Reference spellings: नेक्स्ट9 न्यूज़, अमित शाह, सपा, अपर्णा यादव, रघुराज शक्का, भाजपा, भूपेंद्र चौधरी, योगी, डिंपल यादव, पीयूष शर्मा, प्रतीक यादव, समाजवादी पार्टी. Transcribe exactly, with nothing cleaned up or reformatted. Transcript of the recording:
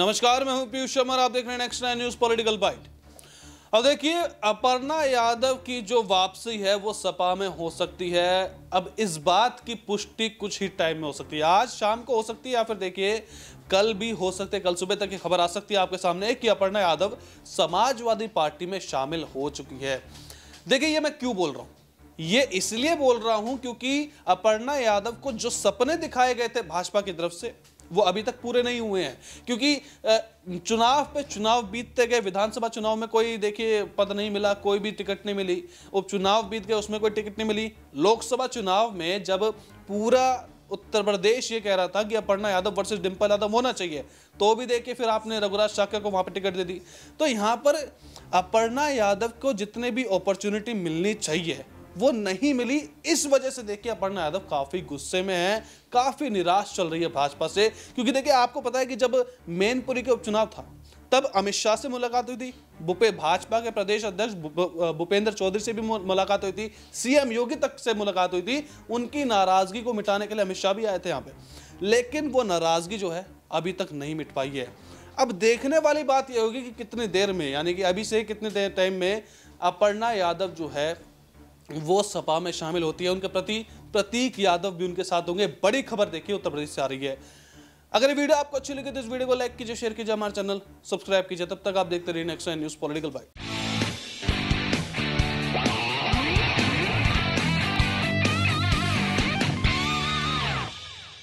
नमस्कार, मैं हूं पीयूष शर्मा, आप देख रहे हैं next nine news political byte. अब देखिए, अपर्णा यादव की जो वापसी है वो सपा में हो सकती है। अब इस बात की पुष्टि कुछ ही टाइम में हो सकती है, आज शाम को हो सकती है या फिर देखिए कल भी हो सकते हैं, कल सुबह तक ये खबर आ सकती है आपके सामने कि अपर्णा यादव समाजवादी पार्टी में शामिल हो चुकी है। देखिए, ये मैं क्यों बोल रहा हूँ, ये इसलिए बोल रहा हूँ क्योंकि अपर्णा यादव को जो सपने दिखाए गए थे भाजपा की तरफ से वो अभी तक पूरे नहीं हुए हैं, क्योंकि चुनाव पे चुनाव बीतते गए। विधानसभा चुनाव में कोई देखिए पद नहीं मिला, कोई भी टिकट नहीं मिली, उपचुनाव बीत गए उसमें कोई टिकट नहीं मिली। लोकसभा चुनाव में जब पूरा उत्तर प्रदेश ये कह रहा था कि अपर्णा यादव वर्सेस डिंपल यादव होना चाहिए, तो भी देखिए फिर आपने रघुराज शक्का को वहाँ पर टिकट दे दी। तो यहाँ पर अपर्णा यादव को जितने भी अपॉर्चुनिटी मिलनी चाहिए वो नहीं मिली। इस वजह से देखिए अपर्णा यादव काफ़ी गुस्से में है, काफ़ी निराश चल रही है भाजपा से, क्योंकि देखिए आपको पता है कि जब मैनपुरी के उपचुनाव था तब अमित शाह से मुलाकात हुई थी, भूपे भाजपा के प्रदेश अध्यक्ष भूपेंद्र चौधरी से भी मुलाकात हुई थी, सीएम योगी तक से मुलाकात हुई थी। उनकी नाराज़गी को मिटाने के लिए अमित शाह भी आए थे यहाँ पर, लेकिन वो नाराज़गी जो है अभी तक नहीं मिट पाई है। अब देखने वाली बात यह होगी कि कितनी देर में, यानी कि अभी से कितने देर टाइम में अपर्णा यादव जो है वो सपा में शामिल होती है। उनके प्रति प्रतीक यादव भी उनके साथ होंगे। बड़ी खबर देखिए उत्तर प्रदेश से आ रही है। अगर ये वीडियो आपको अच्छी लगी तो इस वीडियो को लाइक कीजिए, शेयर कीजिए, हमारे चैनल सब्सक्राइब कीजिए। तब तक आप देखते रहिए next nine news political bite.